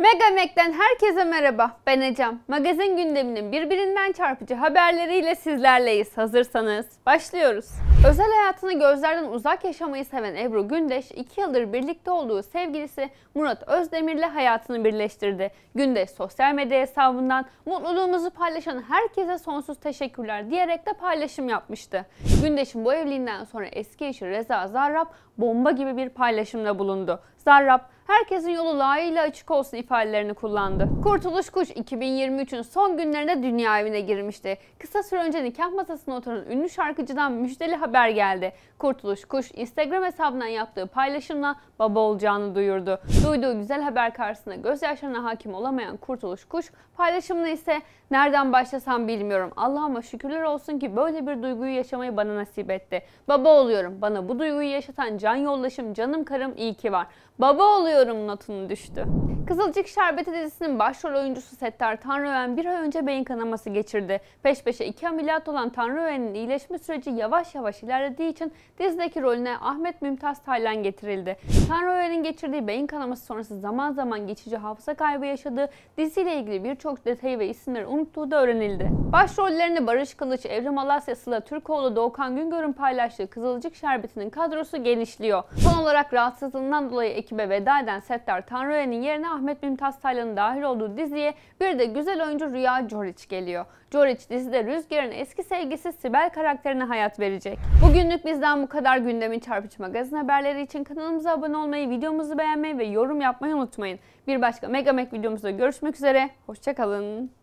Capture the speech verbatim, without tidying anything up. Megamec'ten herkese merhaba, ben Ecem. Magazin gündeminin birbirinden çarpıcı haberleriyle sizlerleyiz. Hazırsanız başlıyoruz. Özel hayatını gözlerden uzak yaşamayı seven Ebru Gündeş, iki yıldır birlikte olduğu sevgilisi Murat Özdemir'le hayatını birleştirdi. Gündeş sosyal medya hesabından mutluluğumuzu paylaşan herkese sonsuz teşekkürler diyerek de paylaşım yapmıştı. Gündeş'in bu evliliğinden sonra eski eşi Reza Zarrab bomba gibi bir paylaşımda bulundu. Zarrab, herkesin yolu layığıyla açık olsun ifadelerini kullandı. Kurtuluş Kuş iki bin yirmi üçün son günlerinde dünya evine girmişti. Kısa süre önce nikah masasına oturan ünlü şarkıcıdan müjdeli haber geldi. Kurtuluş Kuş, Instagram hesabından yaptığı paylaşımla baba olacağını duyurdu. Duyduğu güzel haber karşısında gözyaşlarına hakim olamayan Kurtuluş Kuş, paylaşımını ise "Nereden başlasam bilmiyorum. Allah'ıma şükürler olsun ki böyle bir duyguyu yaşamayı bana nasip etti. Baba oluyorum. Bana bu duyguyu yaşatan can yoldaşım, canım karım iyi ki var. Baba oluyorum" notunu düştü. Kızılcık Şerbeti dizisinin başrol oyuncusu Settar Tanrıöğen bir ay önce beyin kanaması geçirdi. Peş peşe iki ameliyat olan Tanrıöğen'in iyileşme süreci yavaş yavaş ilerlediği için dizideki rolüne Ahmet Mümtaz Taylan getirildi. Tanrıöğen'in geçirdiği beyin kanaması sonrası zaman zaman geçici hafıza kaybı yaşadığı, diziyle ilgili birçok detayı ve isimleri unuttuğu da öğrenildi. Başrollerini Barış Kılıç, Evrim Alasya'sıyla Türkoğlu Doğukan Güngör'ün paylaştığı Kızılcık Şerbeti'nin kadrosu genişliyor. Son olarak rahatsızlığından dolayı ekibe veda eden Settar Tanrıöğen'in yerine Ahmet Mümtaz Taylan'ın dahil olduğu diziye bir de güzel oyuncu Rüya Coriç geliyor. Coriç dizide Rüzgar'ın eski sevgisi Sibel karakterine hayat verecek. Bugünlük bizden bu kadar. Gündemin çarpıcı magazin haberleri için kanalımıza abone olmayı, videomuzu beğenmeyi ve yorum yapmayı unutmayın. Bir başka Megamec videomuzda görüşmek üzere. Hoşça kalın.